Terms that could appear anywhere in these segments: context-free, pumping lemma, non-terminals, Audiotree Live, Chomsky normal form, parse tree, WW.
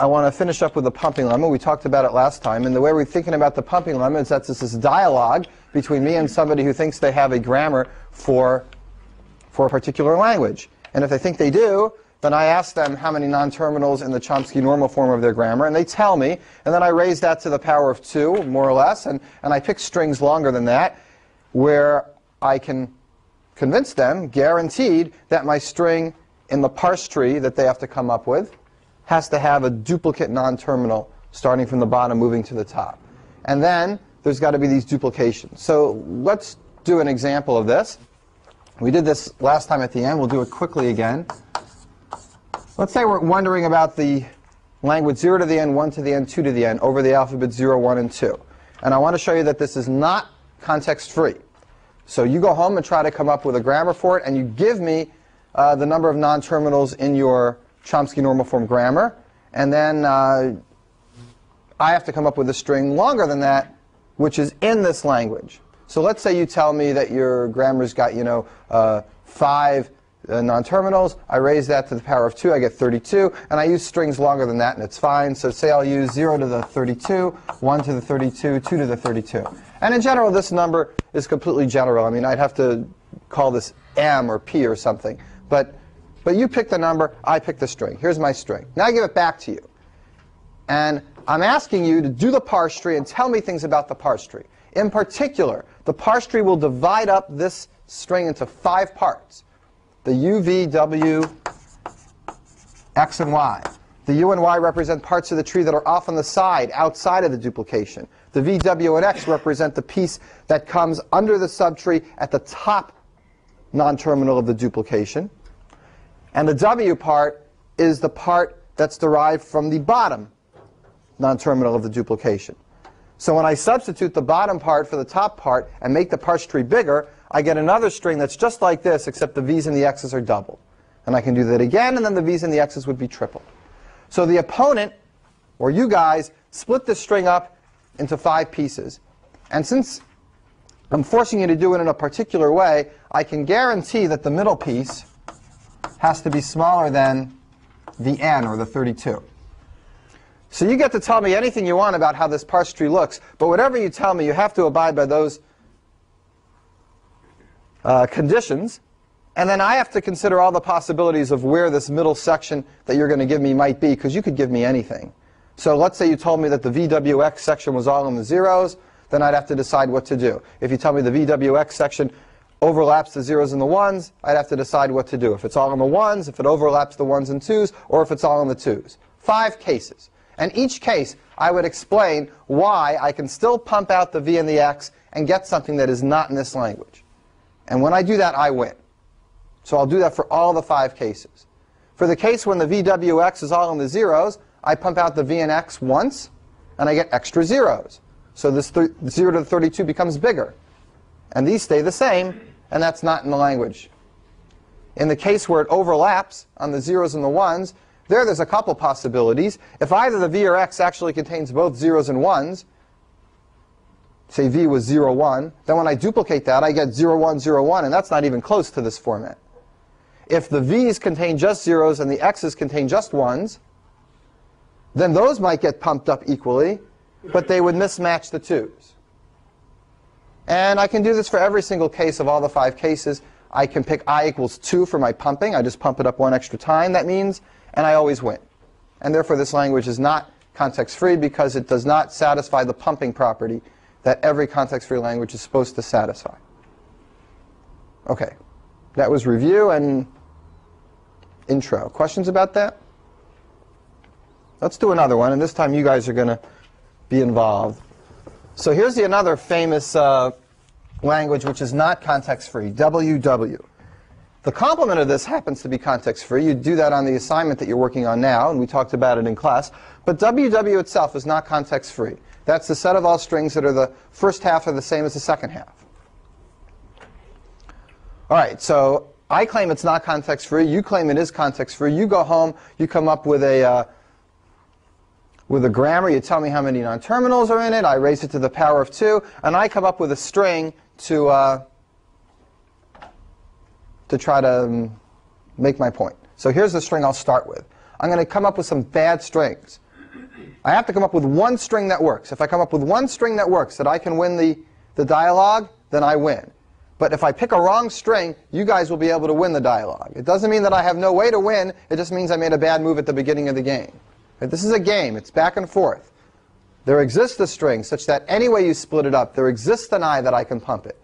I want to finish up with the pumping lemma. We talked about it last time, and the way we're thinking about the pumping lemma is that this is dialogue between me and somebody who thinks they have a grammar for a particular language. And if they think they do, then I ask them how many non-terminals in the Chomsky normal form of their grammar, and they tell me, and then I raise that to the power of 2, more or less, and I pick strings longer than that, where I can convince them, guaranteed, that my string in the parse tree that they have to come up with has to have a duplicate non-terminal starting from the bottom moving to the top. And then there's got to be these duplications. So let's do an example of this. We did this last time at the end. We'll do it quickly again. Let's say we're wondering about the language 0 to the n, 1 to the n, 2 to the n over the alphabet 0, 1, and 2. And I want to show you that this is not context-free. So you go home and try to come up with a grammar for it, and you give me the number of non-terminals in your Chomsky normal form grammar. And then I have to come up with a string longer than that, which is in this language. So let's say you tell me that your grammar's got, 5 non-terminals. I raise that to the power of 2, I get 32, and I use strings longer than that, and it's fine. So say I'll use 0 to the 32, 1 to the 32, 2 to the 32. And in general, this number is completely general. I mean, I'd have to call this M or P or something. But you pick the number, I pick the string. Here's my string. Now I give it back to you. And I'm asking you to do the parse tree and tell me things about the parse tree. In particular, the parse tree will divide up this string into 5 parts. The U, V, W, X, and Y. The U and Y represent parts of the tree that are off on the side, outside of the duplication. The V, W, and X represent the piece that comes under the subtree at the top non-terminal of the duplication. And the W part is the part that's derived from the bottom non-terminal of the duplication. So when I substitute the bottom part for the top part and make the parse tree bigger, I get another string that's just like this, except the V's and the X's are doubled. And I can do that again, and then the V's and the X's would be tripled. So the opponent, or you guys, split this string up into 5 pieces. And since I'm forcing you to do it in a particular way, I can guarantee that the middle piece has to be smaller than the N, or the 32. So you get to tell me anything you want about how this parse tree looks, but whatever you tell me, you have to abide by those conditions, and then I have to consider all the possibilities of where this middle section that you're going to give me might be, because you could give me anything. So let's say you told me that the VWX section was all in the zeros, then I'd have to decide what to do. If you tell me the VWX section overlaps the zeros and the ones, I'd have to decide what to do. If it's all in the ones, if it overlaps the ones and twos, or if it's all in the twos. 5 cases. And each case, I would explain why I can still pump out the V and the X and get something that is not in this language. And when I do that, I win. So I'll do that for all the 5 cases. For the case when the VWX is all in the zeros, I pump out the V and X once, and I get extra zeros. So this 0 to the 32 becomes bigger. And these stay the same, and that's not in the language. In the case where it overlaps on the zeros and the ones, there's a couple possibilities. If either the V or X actually contains both zeros and ones, say V was 0, 1, then when I duplicate that, I get 0, 1, 0, 1, and that's not even close to this format. If the V's contain just zeros and the X's contain just ones, then those might get pumped up equally, but they would mismatch the twos. And I can do this for every single case of all the 5 cases. I can pick I equals 2 for my pumping. I just pump it up 1 extra time, that means, and I always win. And therefore, this language is not context-free because it does not satisfy the pumping property that every context-free language is supposed to satisfy. Okay, that was review and intro. Questions about that? Let's do another one, and this time you guys are going to be involved. So here's another famous language which is not context-free, WW. The complement of this happens to be context-free. You do that on the assignment that you're working on now, and we talked about it in class. But WW itself is not context-free. That's the set of all strings that are the first half are the same as the second half. All right, so I claim it's not context-free. You claim it is context-free. You go home. You come up with a grammar. You tell me how many non-terminals are in it. I raise it to the power of 2. And I come up with a string to try to make my point. So here's the string I'll start with. I'm going to come up with some bad strings. I have to come up with one string that works. If I come up with one string that works, that I can win the dialogue, then I win. But if I pick a wrong string, you guys will be able to win the dialogue. It doesn't mean that I have no way to win. It just means I made a bad move at the beginning of the game. This is a game. It's back and forth. There exists a string such that any way you split it up, there exists an I that I can pump it.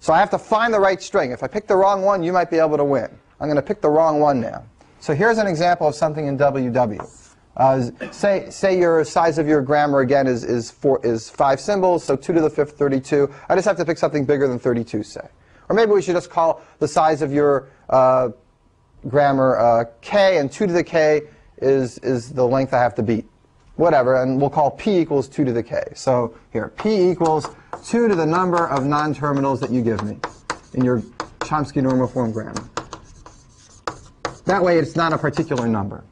So I have to find the right string. If I pick the wrong one, you might be able to win. I'm going to pick the wrong one now. So here's an example of something in WW. Say your size of your grammar again is 5 symbols, so 2 to the 5th, 32. I just have to pick something bigger than 32, say. Or maybe we should just call the size of your grammar k, and 2 to the k is the length I have to beat. Whatever, and we'll call p equals 2 to the k. So here, p equals 2 to the number of non-terminals that you give me in your Chomsky normal form grammar. That way it's not a particular number.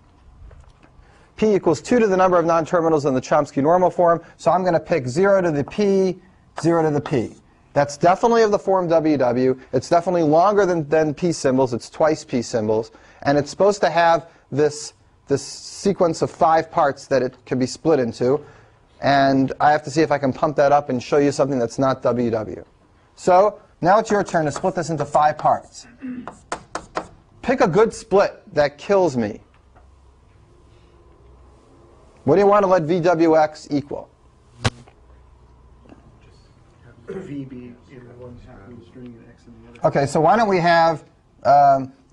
P equals 2 to the number of non-terminals in the Chomsky normal form, so I'm going to pick 0 to the p, 0 to the p. That's definitely of the form WW. It's definitely longer than p symbols. It's twice p symbols. And it's supposed to have this sequence of 5 parts that it can be split into. And I have to see if I can pump that up and show you something that's not WW. So now it's your turn to split this into 5 parts. Pick a good split that kills me. What do you want to let VWX equal? V be in the one half of the string and X in the other. Okay, so why don't we have,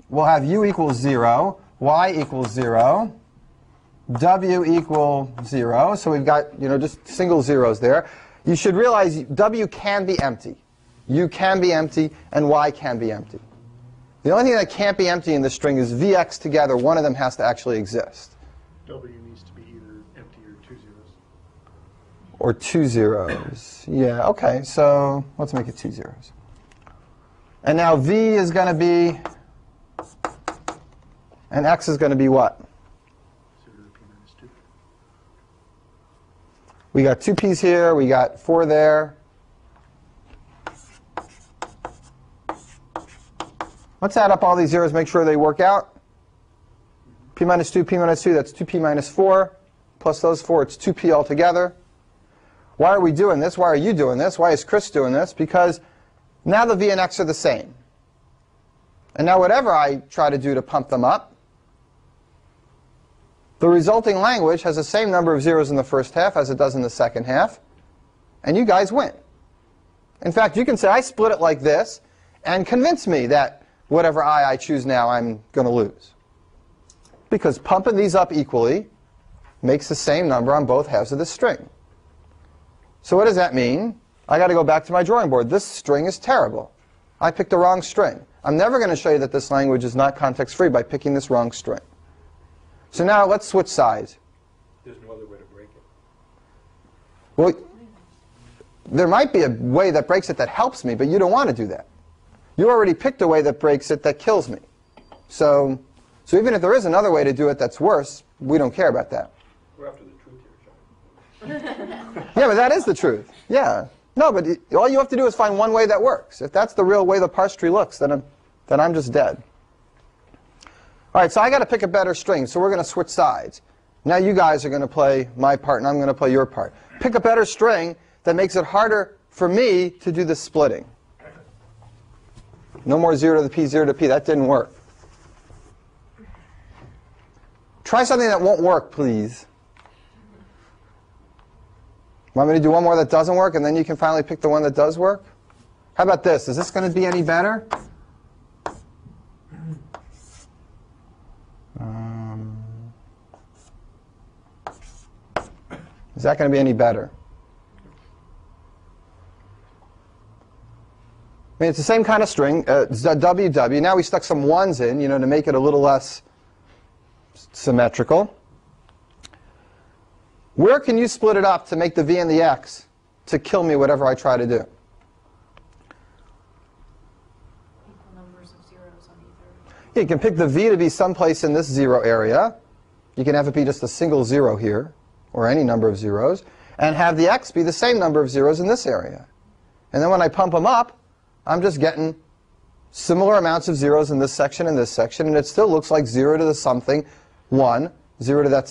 we'll have U equals 0, Y equals 0, W equal 0. So we've got, just single zeros there. You should realize W can be empty. U can be empty, and Y can be empty. The only thing that can't be empty in this string is VX together. One of them has to actually exist. W needs to be either empty or 2 zeros. Or 2 zeros. Yeah, okay. So let's make it 2 zeros. And now V is going to be, and X is going to be what? 0 to the P minus 2. We got 2 P's here. We got 4 there. Let's add up all these zeros, make sure they work out. P minus 2, P minus 2, that's 2P minus 4. Plus those 4, it's 2P altogether. Why are we doing this? Why are you doing this? Why is Chris doing this? Because now the V and X are the same. And now whatever I try to do to pump them up, the resulting language has the same number of zeros in the first half as it does in the second half. And you guys win. In fact, you can say, I split it like this, and convince me that whatever I choose now, I'm going to lose. Because pumping these up equally makes the same number on both halves of the string. So what does that mean? I got to go back to my drawing board. This string is terrible. I picked the wrong string. I'm never going to show you that this language is not context-free by picking this wrong string. So now let's switch sides. There's no other way to break it. Well, there might be a way that breaks it that helps me, but you don't want to do that. You already picked a way that breaks it that kills me. So even if there is another way to do it that's worse, we don't care about that. We're after the truth here, John. Yeah, but that is the truth. Yeah. No, but all you have to do is find one way that works. If that's the real way the parse tree looks, then I'm just dead. All right, so I got to pick a better string, so we're going to switch sides. Now you guys are going to play my part, and I'm going to play your part. Pick a better string that makes it harder for me to do the splitting. No more 0 to the P, 0 to P. That didn't work. Try something that won't work, please. Want me to do one more that doesn't work, and then you can finally pick the one that does work? How about this? Is this going to be any better? Is that going to be any better? I mean, it's the same kind of string, WW. Now we stuck some 1s in, to make it a little less symmetrical. Where can you split it up to make the V and the X to kill me whatever I try to do? Equal numbers of zeros on either. Yeah, you can pick the V to be someplace in this zero area. You can have it be just a single zero here, or any number of zeros, and have the X be the same number of zeros in this area. And then when I pump them up, I'm just getting similar amounts of zeros in this section and this section, and it still looks like 0 to the something, 1, 0 to that